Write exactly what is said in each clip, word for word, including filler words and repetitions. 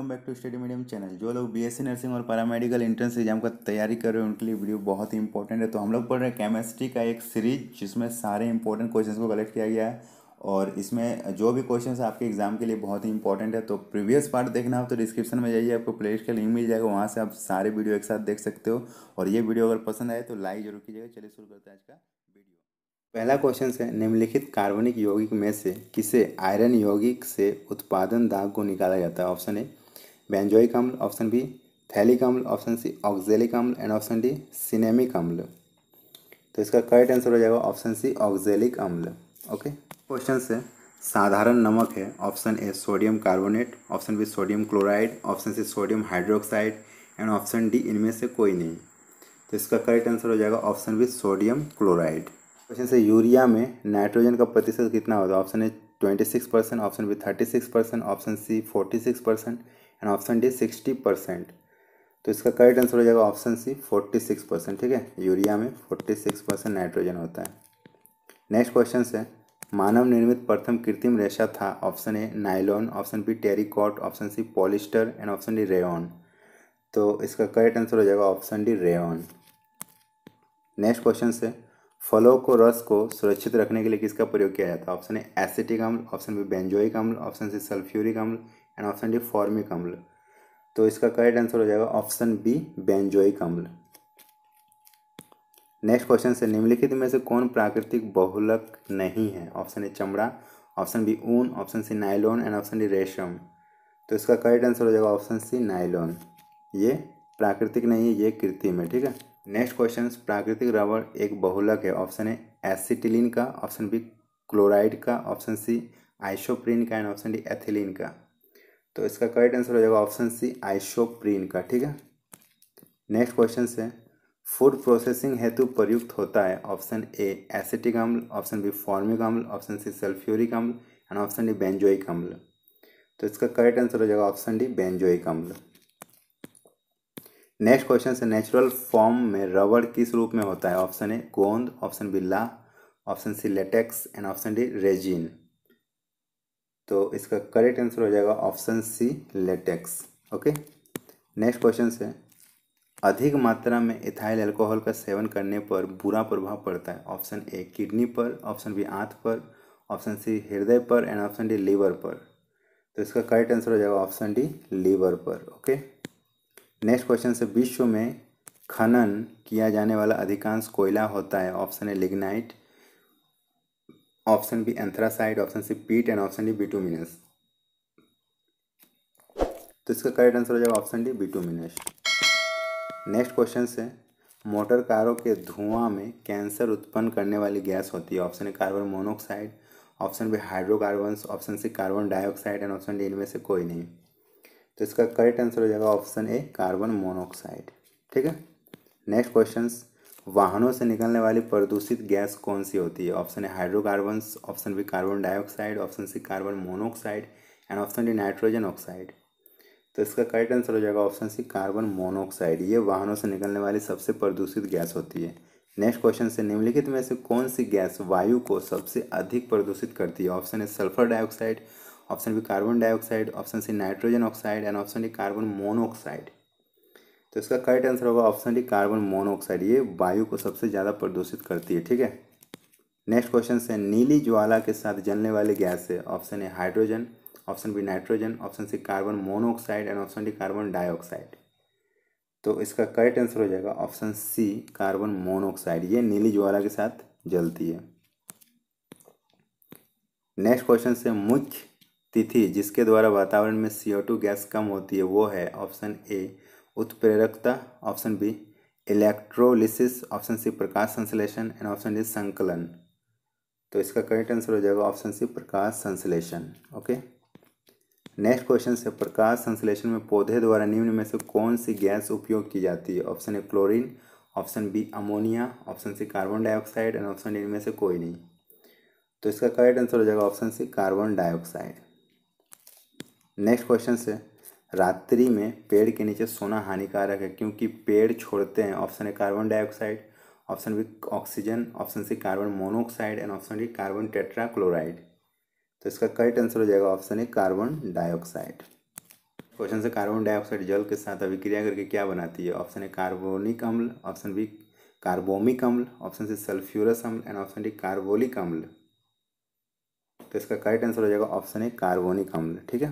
Welcome back to study medium channel. जो लोग BSc nursing और पैरामेडिकल एंट्रेंस एग्जाम का तैयारी कर रहे हैं उनके लिए वीडियो बहुत ही इंपॉर्टेंट है। तो हम लोग पढ़ रहे हैं केमिस्ट्री का एक सीरीज जिसमें सारे इंपॉर्टेंट क्वेश्चंस को कलेक्ट किया गया है और इसमें जो भी क्वेश्चंस आपके एग्जाम के लिए बहुत ही इंपॉर्टेंट है। तो प्रीवियस पार्ट देखना हो तो डिस्क्रिप्शन में जाइए, आपको प्लेलिस्ट का लिंक मिल जाएगा, वहाँ से आप सारे वीडियो एक साथ देख सकते हो। और ये वीडियो अगर पसंद आए तो लाइक जरूर कीजिएगा। चलिए शुरू करते हैं आज का वीडियो। पहला क्वेश्चन है, निम्नलिखित कार्बनिक यौगिक में से किसे आयरन यौगिक से उत्पादन दाग को निकाला जाता है। ऑप्शन ए बेंजोइक अम्ल, ऑप्शन बी थैलिक अम्ल, ऑप्शन सी ऑक्जेलिक अम्ल एंड ऑप्शन डी सिनेमिक अम्ल। तो इसका करेक्ट आंसर हो जाएगा ऑप्शन सी ऑक्जेलिक अम्ल। ओके, क्वेश्चन है साधारण नमक है। Option A sodium carbonate, option B sodium chloride, option C sodium hydroxide and option D इनमें से कोई नहीं। तो इसका करेक्ट आंसर हो जाएगा option B sodium chloride. Question से यूरिया में नाइट्रोजन का प्रतिशत कितना होता है। ऑप्शन ए छब्बीस परसेंट, ऑप्शन बी छत्तीस परसेंट, ऑप्शन सी छियालीस परसेंट एंड ऑप्शन डी साठ परसेंट। तो इसका करेक्ट आंसर हो जाएगा ऑप्शन सी छियालीस परसेंट। ठीक है, यूरिया में छियालीस परसेंट नाइट्रोजन होता है। नेक्स्ट क्वेश्चन है, मानव निर्मित प्रथम कृत्रिम रेशा था। Option A nylon, option B terrycot, option C polyester and option D rayon. तो इसका करेक्ट आंसर हो जाएगा option D rayon. Next question है, फलों को रस को सुरक्षित रखने के लिए किसका प्रयोग किया जाता है। ऑप्शन ए एसिटिक अम्ल, ऑप्शन बी बेंजोइक अम्ल, ऑप्शन सी सल्फ्यूरिक अम्ल एंड ऑप्शन डी फॉर्मिक अम्ल। तो इसका करेक्ट आंसर हो जाएगा ऑप्शन बी बेंजोइक अम्ल। नेक्स्ट क्वेश्चन से, निम्नलिखित में से कौन प्राकृतिक बहुलक नहीं है। ऑप्शन ए चमड़ा, ऑप्शन बी ऊन, option C nylon and option D रेशम। तो इसका करेक्ट आंसर हो जाएगा ऑप्शन सी नाइलॉन। ये प्राकृतिक नहीं है, ये कृत्रिम है। ठीक है। नेक्स्ट क्वेश्चन, प्राकृतिक रबर एक बहुलक है। ऑप्शन ए एसिटिलीन का, ऑप्शन बी क्लोराइड का, ऑप्शन सी आइसोप्रीन का एंड ऑप्शन डी एथिलीन का। तो इसका करेक्ट आंसर हो जाएगा ऑप्शन सी आइसोप्रीन का। ठीक है। नेक्स्ट क्वेश्चन है, फूड प्रोसेसिंग हेतु प्रयुक्त होता है। ऑप्शन ए एसिटिक अम्ल, ऑप्शन बी फॉर्मिक अम्ल, ऑप्शन सी सल्फ्यूरिक अम्ल एंड ऑप्शन डी बेंजोइक अम्ल। तो इसका करेक्ट आंसर हो जाएगा ऑप्शन डी बेंजोइक अम्ल। नेक्स्ट क्वेश्चन है, नेचुरल फॉर्म में रबर किस रूप में होता है। ऑप्शन ए गोंद, ऑप्शन बी ला, option C latex and option D resin. तो इसका करेक्ट आंसर हो जाएगा option C latex. Okay. Next question है, अधिक मात्रा में इथाइल अल्कोहल का सेवन करने पर बुरा प्रभाव पड़ता है। ऑप्शन ए किडनी पर, ऑप्शन बी आंत पर, ऑप्शन सी हृदय पर एंड ऑप्शन डी लीवर पर। तो इसका करेक्ट आंसर हो जाएगा ऑप्शन डी लीवर पर। ओके। नेक्स्ट क्वेश्चन से, विश्व में खनन किया जाने वाला अधिकांश कोयला होता है। Option A lignite, option B anthracite, option C peat and option D bituminous. तो इसका करेक्ट आंसर हो जाएगा option D bituminous. Next question से, मोटर कारों के धुआं में कैंसर उत्पन्न करने वाली गैस होती है। Option A carbon monoxide, option B hydrocarbons, option C carbon dioxide and option D इनमें से कोई नहीं। तो इसका करेक्ट आंसर हो जाएगा ऑप्शन ए कार्बन मोनोऑक्साइड। ठीक है। नेक्स्ट क्वेश्चन, वाहनों से निकलने वाली प्रदूषित गैस कौन सी होती है। Option A hydrocarbons, option B carbon dioxide, option C carbon monoxide and option D nitrogen oxide. तो इसका करेक्ट आंसर हो जाएगा ऑप्शन सी कार्बन मोनोऑक्साइड। ये वाहनों से निकलने वाली सबसे प्रदूषित गैस होती है। नेक्स्ट क्वेश्चन से, निम्नलिखित में से कौन सी गैस वायु को सबसे अधिक प्रदूषित करती है। Option A sulphur dioxide, option B carbon dioxide, option C nitrogen oxide and option D carbon monoxide. तो इसका करेक्ट आंसर होगा ऑप्शन डी कार्बन मोनोऑक्साइड। ये वायु को सबसे ज़्यादा प्रदूषित करती है। ठीक है। नेक्स्ट क्वेश्चन है, नीली ज्वाला के साथ जलने वाली गैस है। Option A hydrogen, option B nitrogen, option C carbon monoxide and option D carbon dioxide. तो इसका करेक्ट आंसर हो जाएगा ऑप्शन सी कार्बन मोनोऑक्साइड। ये नीली ज्वाला के साथ जलती है। नेक्स्ट क्वेश्चन है, मुख्य तिथि जिसके द्वारा वातावरण में सी ओ टू गैस कम होती है वो है। ऑप्शन ए उत्प्रेरकता, option B electrolysis, option C प्रकाश संश्लेषण एंड ऑप्शन डी संकलन। तो इसका करेक्ट आंसर हो जाएगा ऑप्शन सी प्रकाश संश्लेषण। ओके। नेक्स्ट क्वेश्चन है, प्रकाश संश्लेषण में पौधे द्वारा निम्न में से कौन सी गैस उपयोग की जाती है। Option A chlorine, option B ammonia, option C carbon dioxide and option D इनमें से कोई नहीं। तो इसका करेक्ट आंसर हो जाएगा option C carbon dioxide. Next question है, रात्रि में पेड़ के नीचे सोना हानिकारक है क्योंकि पेड़ छोड़ते हैं। Option A carbon dioxide, option B oxygen, option C carbon monoxide and option D carbon tetrachloride. तो इसका करेक्ट आंसर हो जाएगा option A carbon dioxide. Question से कार्बन डाइऑक्साइड जल के साथ अभिक्रिया करके क्या बनाती है। ऑप्शन ए कार्बोनिक अम्ल, ऑप्शन बी कार्बोमिक अम्ल, ऑप्शन सी सल्फ्यूरस अम्ल एंड ऑप्शन डी कार्बोलिक अम्ल। तो इसका करेक्ट आंसर हो जाएगा ऑप्शन ए कार्बोनिक अम्ल। ठीक है,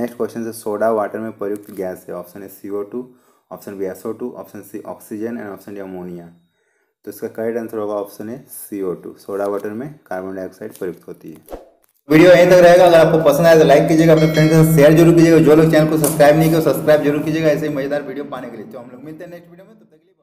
नेक्स्ट क्वेश्चन से सोडा वाटर में प्रयुक्त गैस है। Option A C O two, option B S O two, option C oxygen and option D ammonia. तो इसका करेक्ट आंसर होगा option A C O two. Soda water में carbon dioxide प्रयुक्त होती है। वीडियो यहीं तक रहेगा। अगर आपको पसंद आए तो लाइक कीजिएगा, अपने फ्रेंड्स के साथ शेयर जरूर कीजिएगा। जो लोग चैनल को सब्सक्राइब नहीं किया सब्सक्राइब जरूर कीजिएगा। ऐसे ही मजेदार वीडियो पाने के लिए तो हम लोग मिलते हैं नेक्स्ट वीडियो में। तब तक के लिए।